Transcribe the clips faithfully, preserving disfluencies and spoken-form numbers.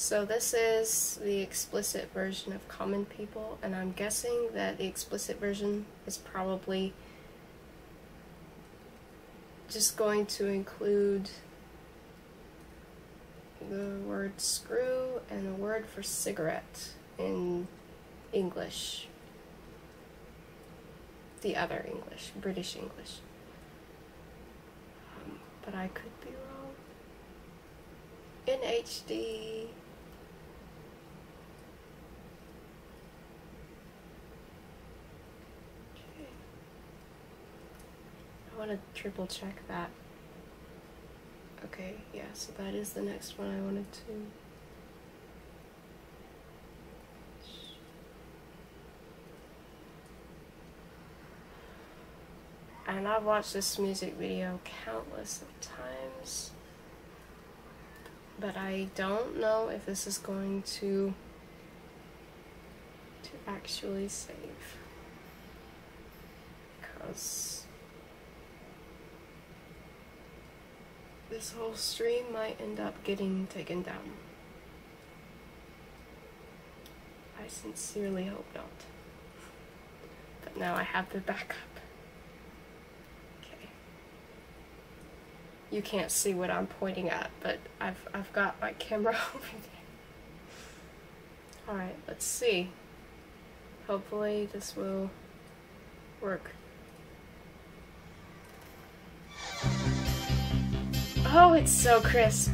So this is the explicit version of Common People, and I'm guessing that the explicit version is probably just going to include the word screw and the word for cigarette in English, the other English, British English. Um, but I could be wrong. N H D. I want to triple check that. Okay, yeah, so that is the next one I wanted to. And I've watched this music video countless of times, but I don't know if this is going to to actually save, because this whole stream might end up getting taken down. I sincerely hope not. But now I have the backup. Okay. You can't see what I'm pointing at, but I've I've got my camera over there. Alright, let's see. Hopefully this will work. Oh, it's so crisp.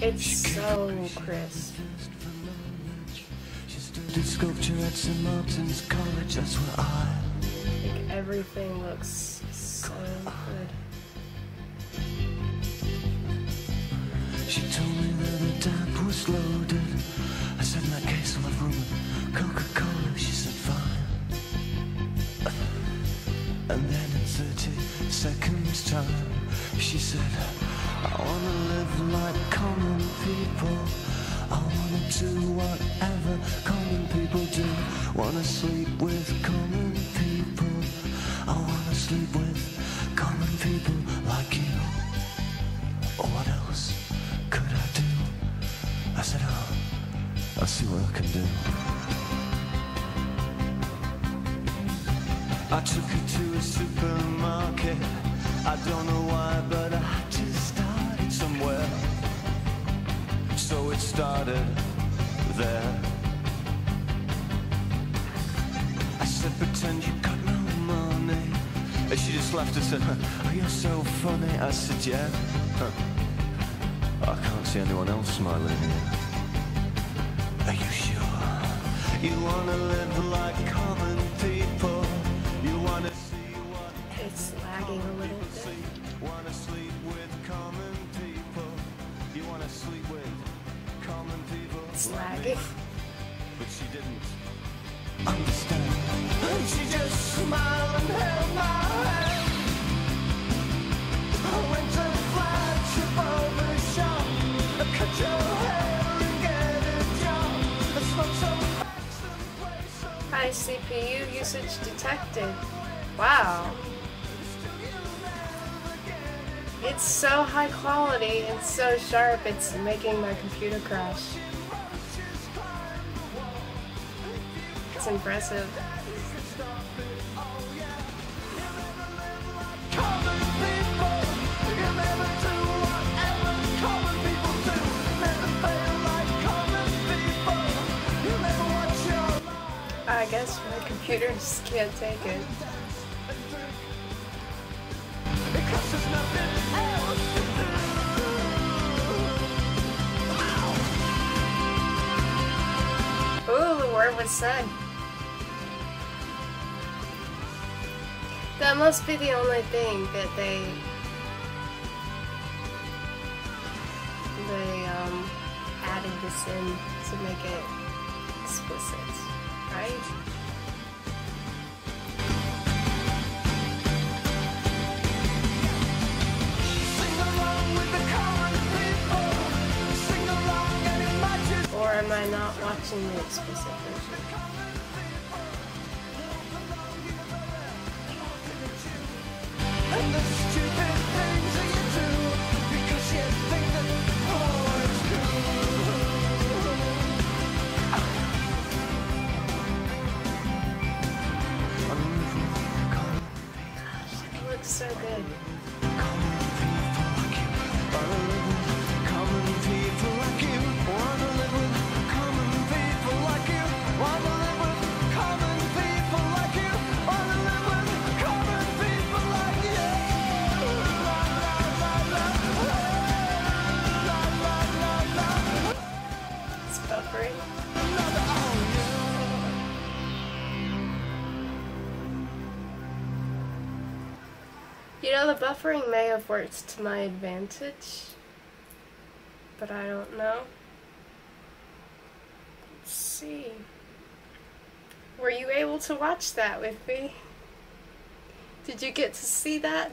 It's so crisp. Did sculpture at Saint Martin's College, that's where I think everything looks so good. She told me that the tap was loaded. I said, in that case, I'll have room with Coca-Cola. She said, fine. And then thirty seconds time, she said, I wanna live like common people. I wanna do whatever common people do. Wanna sleep with common people. I wanna sleep with common people like you. What else could I do? I said, oh, I'll see what I can do. I took her to a supermarket. I don't know why, but I just started somewhere. So it started there. I said, pretend you got no money. And she just laughed and said, oh, you're so funny. I said, yeah. I can't see anyone else smiling here. Are you sure? You wanna live like common people. It's lagging a little bit. You want to sleep with common people. You want to sleep with common people. It's lagging. But she didn't understand. And she just smiled and held my hand. I went to flash a barber shop. I cut your hair and get a job. I smoked some facts and play some. High C P U usage detected. Wow. It's so high quality and so sharp, it's making my computer crash. It's impressive. I guess my computer just can't take it. Ooh, the word was said. That must be the only thing that they they um added this in to make it explicit, right? Am I not watching the explicit version? the buffering may have worked to my advantage, but I don't know. Let's see. Were you able to watch that with me? Did you get to see that?